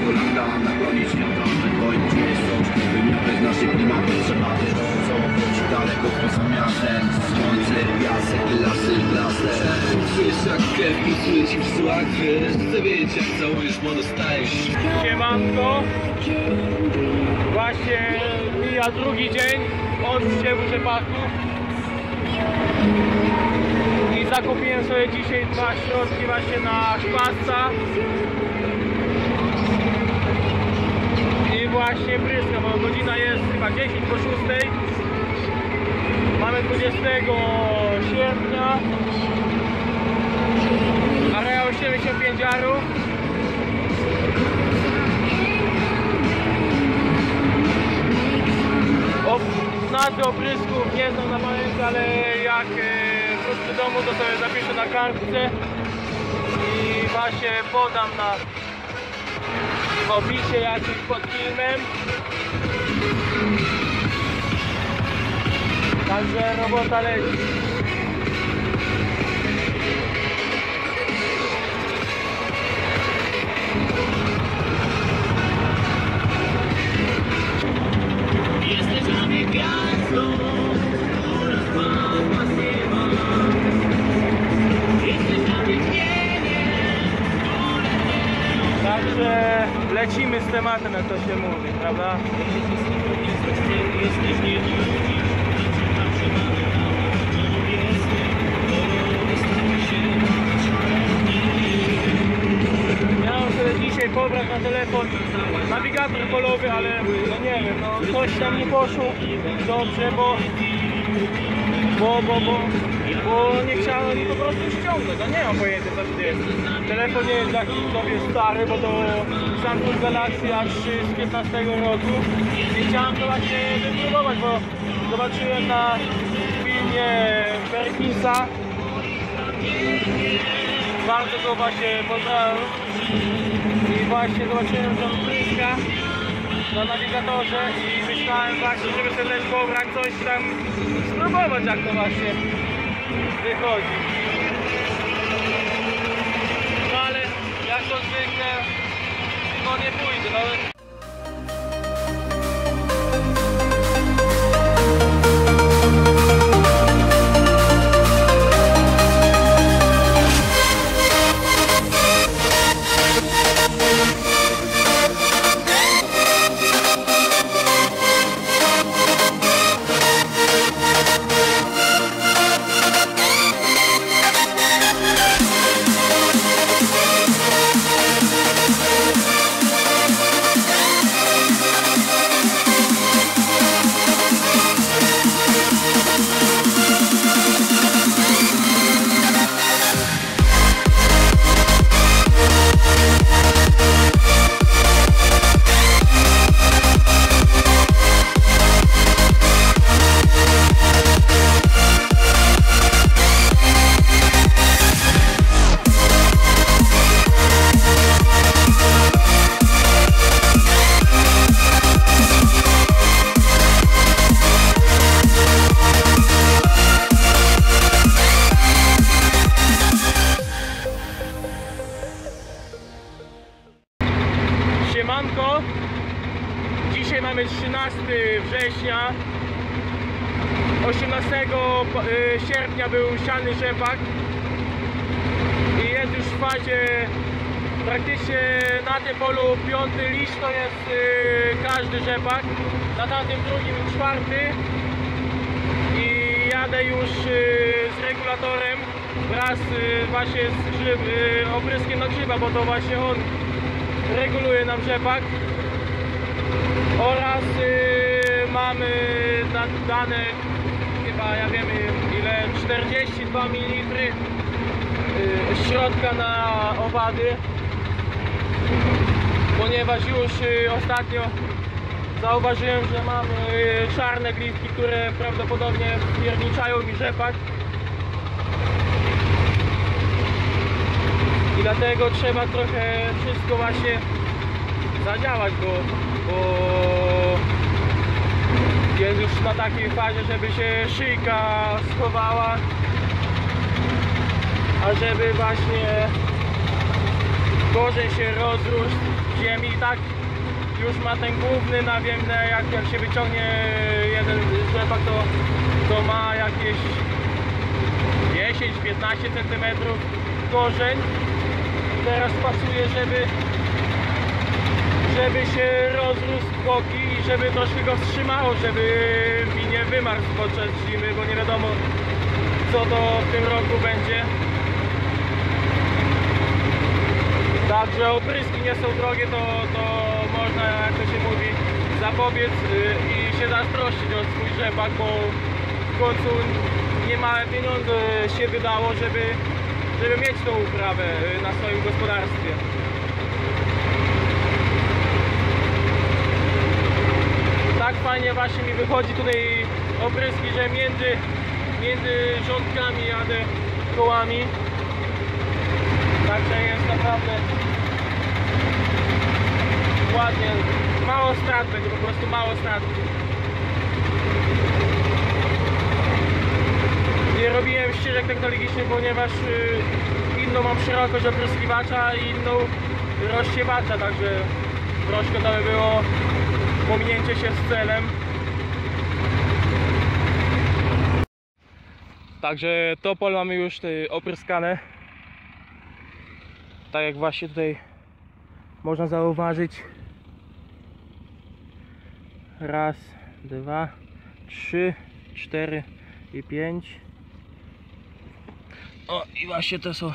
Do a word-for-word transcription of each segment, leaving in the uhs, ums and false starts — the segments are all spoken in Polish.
kolana, na koniec miota, Twoim nie są wymiary z naszych klimatów, trzeba wyrządzą daleko poza miastem, słońce, piasek, lasy, blaster. Czujesz jak krew, pisuje ci w słach, wiesz, chcę wiedzieć jak całujesz, młodo stajesz. Siemanko, właśnie mija drugi dzień od zsiewu rzepaku i zakupiłem sobie dzisiaj dwa środki właśnie na chwasta. I właśnie pryska, bo godzina jest chyba dziesięć po szóstej. Mamy dwudziestego sierpnia. Areał siedemdziesiąt pięć jarów. O, nazwy oprysków nie znam na pamięć, ale jak wrócę do domu, to sobie zapiszę na kartce i właśnie podam na opisie jakiś pod filmem. Także robota leci. Jesteś na mnie gwiazdą, która spadła z nieba. Jesteś na mnie cieniem, które nie. Także lecimy z tematem, jak to się mówi, prawda? Jesteś nie ludzi. Ja mam sobie dzisiaj pobrać na telefon nawigator polowy, ale no nie wiem, no coś tam nie poszło dobrze, bo bo, bo, bo, bo nie chciałem po prostu ściągnąć, no nie mam pojęcia co to jest. Telefon nie jest jak sobie stary, bo to Samsung Galaxy A trzy z piętnastego roku. Nie chciałem to właśnie wypróbować, bo zobaczyłem na filmie Perqinsa. Bardzo go właśnie poznałem i właśnie zobaczyłem tą pryska na nawigatorze i myślałem właśnie, żeby sobie też pobrać coś tam, spróbować jak to właśnie wychodzi. No ale jak to zwykle, no nie pójdę. No. Dzisiaj mamy trzynastego września, osiemnastego sierpnia był siany rzepak i jest już w fazie, praktycznie na tym polu piąty liść to jest każdy rzepak, na tamtym drugim czwarty i jadę już z regulatorem wraz właśnie z grzyb, opryskiem na grzyba, bo to właśnie on reguluje nam rzepak. Oraz y, mamy dane chyba, ja wiem ile, czterdzieści dwa mililitry y, środka na owady, ponieważ już y, ostatnio zauważyłem, że mam y, czarne glistki, które prawdopodobnie pierniczają mi rzepak i dlatego trzeba trochę wszystko właśnie zadziałać, bo, bo jest już na takiej fazie, żeby się szyjka schowała, a żeby właśnie gorzej się rozrósł nawijem i tak już ma ten główny nawiem, jak, jak się wyciągnie jeden rzepak, to, to ma jakieś dziesięć do piętnastu centymetrów korzeń. Teraz pasuje, żeby żeby się rozrósł w boki i żeby troszkę go wstrzymało, żeby mi nie wymarł podczas zimy, bo nie wiadomo co to w tym roku będzie. Także opryski nie są drogie, to, to można, jak to się mówi, zapobiec i się zazdrościć o swój rzepak, bo w końcu niemałe pieniądze się wydało, żeby, żeby mieć tą uprawę na swoim gospodarstwie. Tak fajnie właśnie mi wychodzi tutaj opryski, że między, między rządkami jadę kołami. Także jest naprawdę ładnie, mało strat będzie, po prostu mało strat. Nie robiłem ścieżek technologicznych, ponieważ inną mam szerokość opryskiwacza i inną rozsiewacza, także troszkę to by było pominięcie się z celem. Także to pole mamy już opryskane. Tak jak właśnie tutaj można zauważyć, raz, dwa, trzy, cztery i pięć. O, i właśnie to są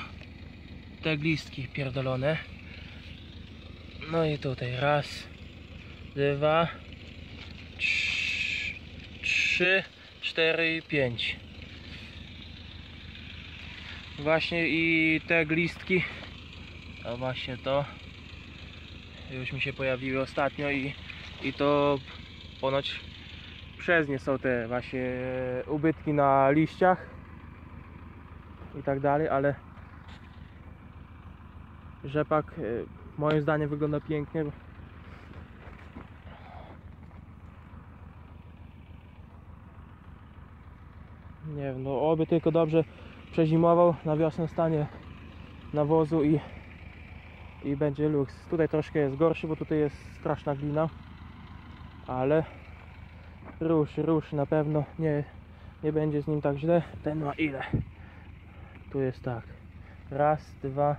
te glistki pierdolone. No i tutaj raz, dwa, trz, trzy, cztery i pięć. Właśnie i te glistki. A właśnie to już mi się pojawiły ostatnio i, i to ponoć przez nie są te właśnie ubytki na liściach i tak dalej, ale rzepak moim zdaniem wygląda pięknie. Nie wiem, no oby tylko dobrze przezimował, na wiosnę stanie nawozu i i będzie luks. Tutaj troszkę jest gorszy, bo tutaj jest straszna glina, ale ruszy, ruszy na pewno, nie, nie będzie z nim tak źle. Ten ma ile? Tu jest tak, raz, dwa,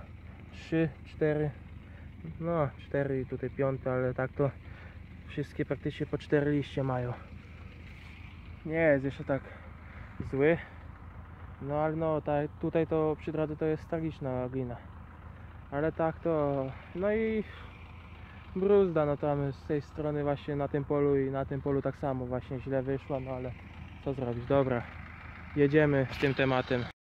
trzy, cztery, no cztery i tutaj piąty, ale tak to wszystkie praktycznie po cztery liście mają. Nie jest jeszcze tak zły, no ale no tak, tutaj to przy drodze to jest tragiczna glina. Ale tak to, no i bruzda, no tam z tej strony właśnie na tym polu i na tym polu tak samo właśnie źle wyszła, no ale co zrobić, dobra, jedziemy z tym tematem.